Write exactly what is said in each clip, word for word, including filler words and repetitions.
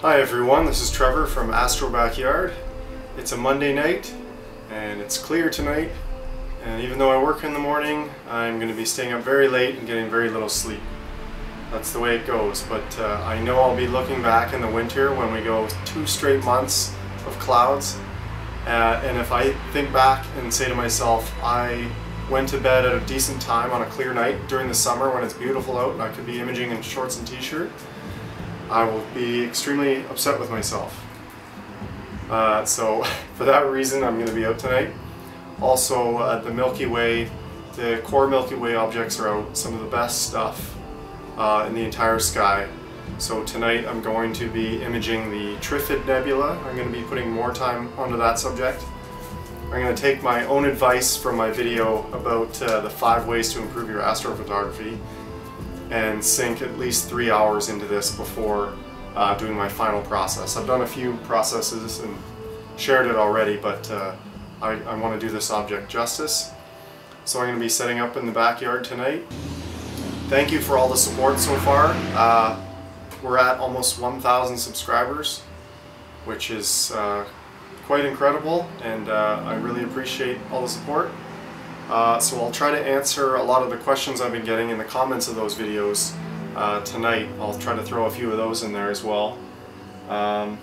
Hi everyone, this is Trevor from Astro Backyard. It's a Monday night and it's clear tonight, and even though I work in the morning, I'm going to be staying up very late and getting very little sleep. That's the way it goes, but uh, I know I'll be looking back in the winter when we go two straight months of clouds, uh, and if I think back and say to myself, I went to bed at a decent time on a clear night during the summer when it's beautiful out and I could be imaging in shorts and t-shirt, I will be extremely upset with myself. Uh, so for that reason I'm going to be out tonight. Also uh, the Milky Way, the core Milky Way objects are out, some of the best stuff uh, in the entire sky. So tonight I'm going to be imaging the Trifid Nebula. I'm going to be putting more time onto that subject. I'm going to take my own advice from my video about uh, the five ways to improve your astrophotography and sink at least three hours into this before uh, doing my final process. I've done a few processes and shared it already, but uh, I, I want to do this object justice. So I'm going to be setting up in the backyard tonight. Thank you for all the support so far. Uh, we're at almost one thousand subscribers, which is uh, quite incredible, and uh, I really appreciate all the support. Uh, so I'll try to answer a lot of the questions I've been getting in the comments of those videos uh, tonight. I'll try to throw a few of those in there as well. Um,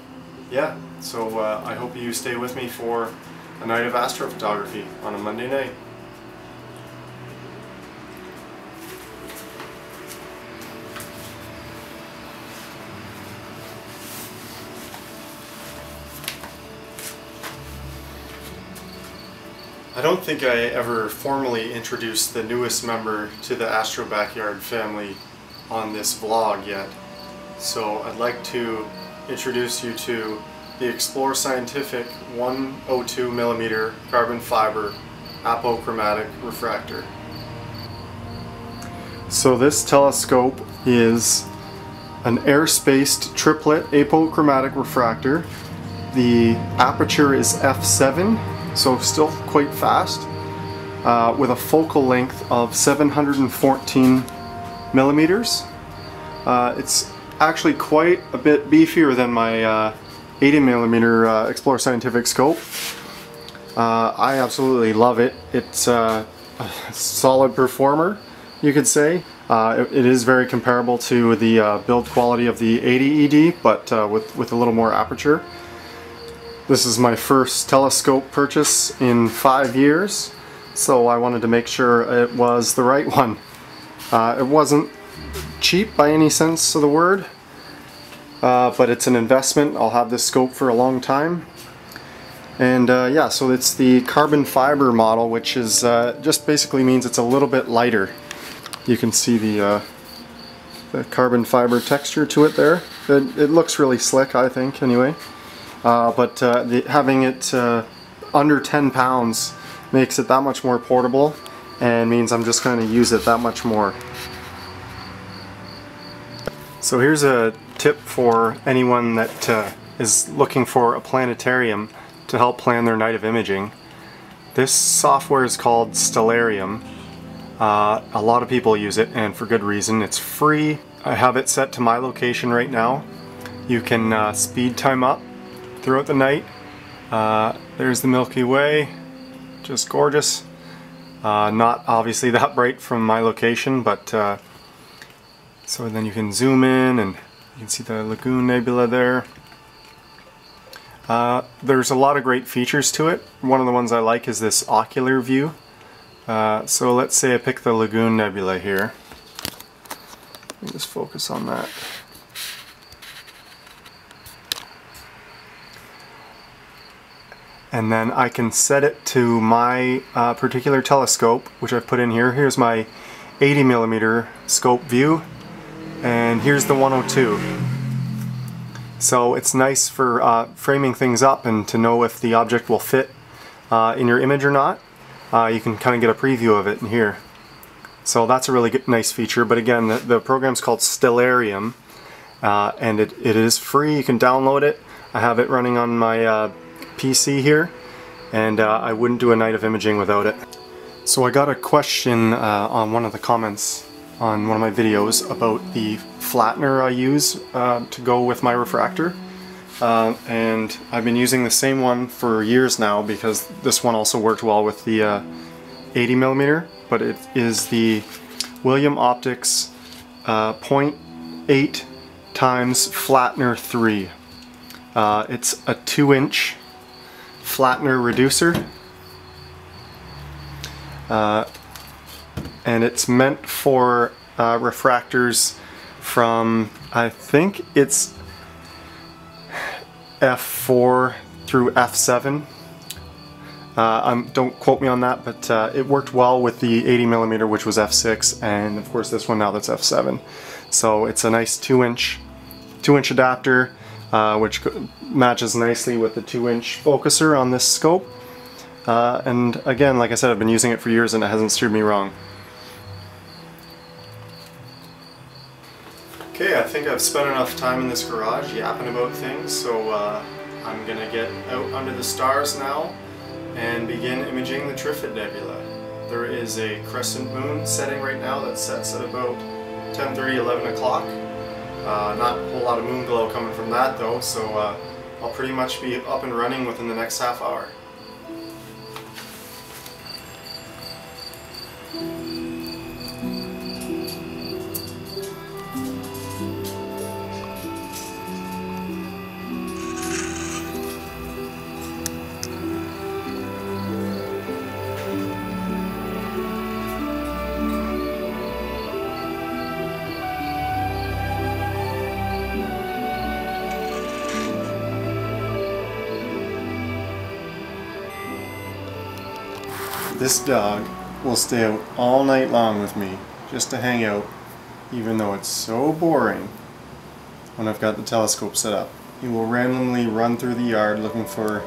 yeah, so uh, I hope you stay with me for a night of astrophotography on a Monday night. I don't think I ever formally introduced the newest member to the Astro Backyard family on this vlog yet, so I'd like to introduce you to the Explore Scientific one oh two millimeter carbon fiber apochromatic refractor. So this telescope is an air-spaced triplet apochromatic refractor. The aperture is f seven. So still quite fast, uh, with a focal length of seven hundred fourteen millimeters. Uh, it's actually quite a bit beefier than my uh, eighty millimeter uh, Explore Scientific scope. Uh, I absolutely love it. It's uh, a solid performer, you could say. Uh, it, it is very comparable to the uh, build quality of the eighty E D, but uh, with, with a little more aperture. This is my first telescope purchase in five years, so I wanted to make sure it was the right one. Uh, it wasn't cheap by any sense of the word, uh, but it's an investment. I'll have this scope for a long time. And uh, yeah, so it's the carbon fiber model, which is uh, just basically means it's a little bit lighter. You can see the, uh, the carbon fiber texture to it there. It, it looks really slick, I think, anyway. Uh, but uh, the, having it uh, under ten pounds makes it that much more portable and means I'm just going to use it that much more. So here's a tip for anyone that uh, is looking for a planetarium to help plan their night of imaging. This software is called Stellarium. Uh, a lot of people use it, and for good reason. It's free. I have it set to my location right now. You can uh, speed time up throughout the night. Uh, there's the Milky Way, just gorgeous. Uh, not obviously that bright from my location, but uh, so then you can zoom in and you can see the Lagoon Nebula there. Uh, there's a lot of great features to it. One of the ones I like is this ocular view. Uh, so let's say I pick the Lagoon Nebula here. Let me just focus on that. And then I can set it to my uh, particular telescope, which I've put in here. Here's my eighty millimeter scope view, and here's the one oh two. So it's nice for uh, framing things up and to know if the object will fit uh, in your image or not. Uh, you can kind of get a preview of it in here. So that's a really good, nice feature, but again, the, the program's called Stellarium, uh, and it, it is free. You can download it. I have it running on my uh, P C here, and uh, I wouldn't do a night of imaging without it. So I got a question uh, on one of the comments on one of my videos about the flattener I use uh, to go with my refractor. Uh, and I've been using the same one for years now because this one also worked well with the uh, eighty millimeter, but it is the William Optics uh, zero point eight times Flattener three. Uh, it's a two inch Flattener reducer, uh, and it's meant for uh, refractors from, I think it's F four through F seven. Uh, I'm, don't quote me on that, but uh, it worked well with the eighty millimeter, which was F six, and of course this one now that's F seven. So it's a nice two inch two inch adapter, uh, which matches nicely with the two inch focuser on this scope. Uh, and again, like I said, I've been using it for years and it hasn't steered me wrong. Okay, I think I've spent enough time in this garage yapping about things, so uh, I'm going to get out under the stars now and begin imaging the Trifid Nebula. There is a crescent moon setting right now that sets at about ten thirty, eleven o'clock. Uh, not a whole lot of moon glow coming from that though, so uh, I'll pretty much be up and running within the next half hour. This dog will stay out all night long with me just to hang out, even though it's so boring when I've got the telescope set up. He will randomly run through the yard looking for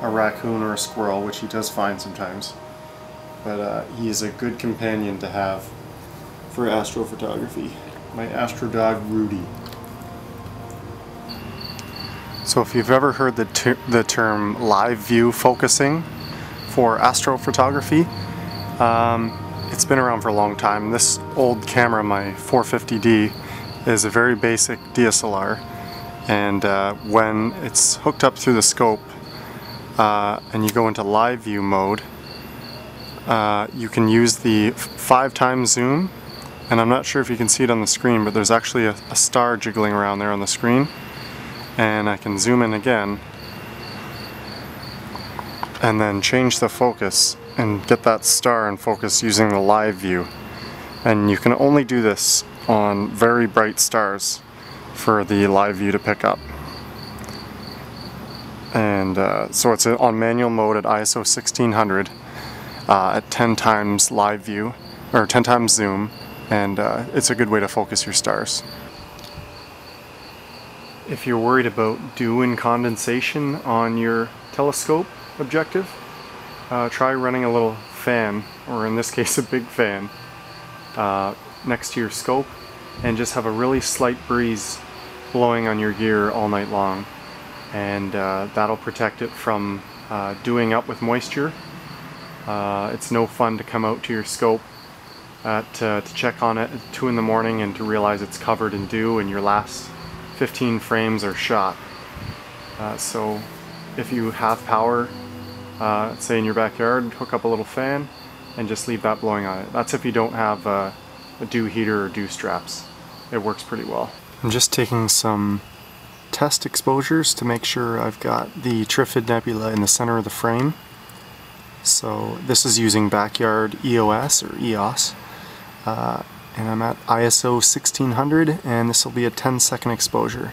a raccoon or a squirrel, which he does find sometimes, but uh, he is a good companion to have for astrophotography. My astro dog Rudy. So if you've ever heard the, ter the term live view focusing for astrophotography, um, it's been around for a long time. This old camera, my four fifty D, is a very basic D S L R, and uh, when it's hooked up through the scope uh, and you go into live view mode, uh, you can use the five times zoom, and I'm not sure if you can see it on the screen, but there's actually a, a star jiggling around there on the screen, and I can zoom in again and then change the focus and get that star in focus using the live view. And you can only do this on very bright stars for the live view to pick up. And uh, so it's on manual mode at I S O sixteen hundred uh, at ten times live view, or ten times zoom, and uh, it's a good way to focus your stars. If you're worried about dew and condensation on your telescope objective, uh, try running a little fan, or in this case a big fan, uh, next to your scope, and just have a really slight breeze blowing on your gear all night long, and uh, that'll protect it from uh, dewing up with moisture. Uh, it's no fun to come out to your scope at, uh, to check on it at two in the morning and to realize it's covered in dew and your last fifteen frames are shot. Uh, so if you have power, Uh, say in your backyard, hook up a little fan and just leave that blowing on it. That's if you don't have uh, a dew heater or dew straps. It works pretty well. I'm just taking some test exposures to make sure I've got the Trifid Nebula in the center of the frame. So this is using Backyard E O S or E O S, uh, and I'm at I S O sixteen hundred, and this will be a ten second exposure.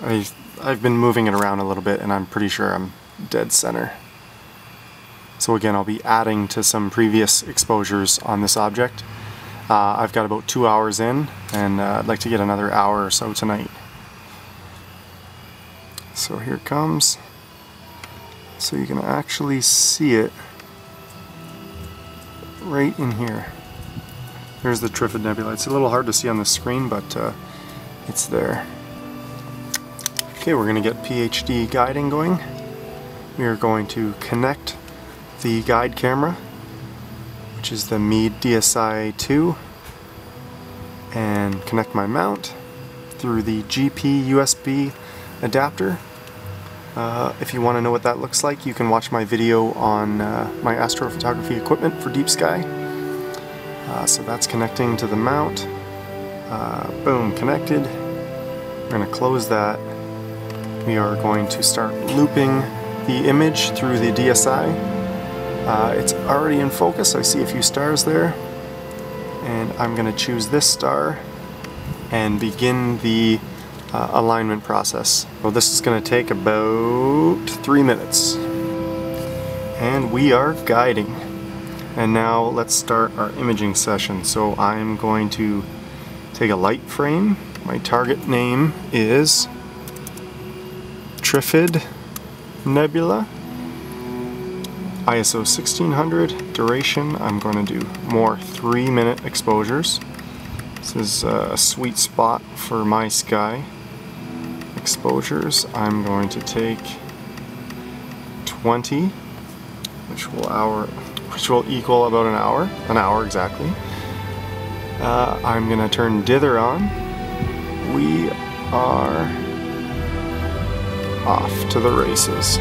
I've, I've been moving it around a little bit and I'm pretty sure I'm dead center. So again, I'll be adding to some previous exposures on this object. Uh, I've got about two hours in, and uh, I'd like to get another hour or so tonight. So here it comes. So you can actually see it right in here. There's the Trifid Nebula. It's a little hard to see on the screen, but uh, it's there. Okay, we're going to get P H D guiding going. We are going to connect the guide camera, which is the Meade D S I two, and connect my mount through the G P U S B adapter. Uh, if you want to know what that looks like, you can watch my video on uh, my astrophotography equipment for deep sky. Uh, so that's connecting to the mount. Uh, boom, connected. We're going to close that. We are going to start looping the image through the D S I. Uh, it's already in focus. I see a few stars there. And I'm going to choose this star and begin the uh, alignment process. Well, this is going to take about three minutes. And we are guiding. And now let's start our imaging session. So I'm going to take a light frame. My target name is Trifid Nebula, I S O sixteen hundred, duration, I'm going to do more three minute exposures. This is a sweet spot for my sky. Exposures, I'm going to take twenty, which will hour, which will equal about an hour, an hour exactly. Uh, I'm going to turn dither on. We are off to the races.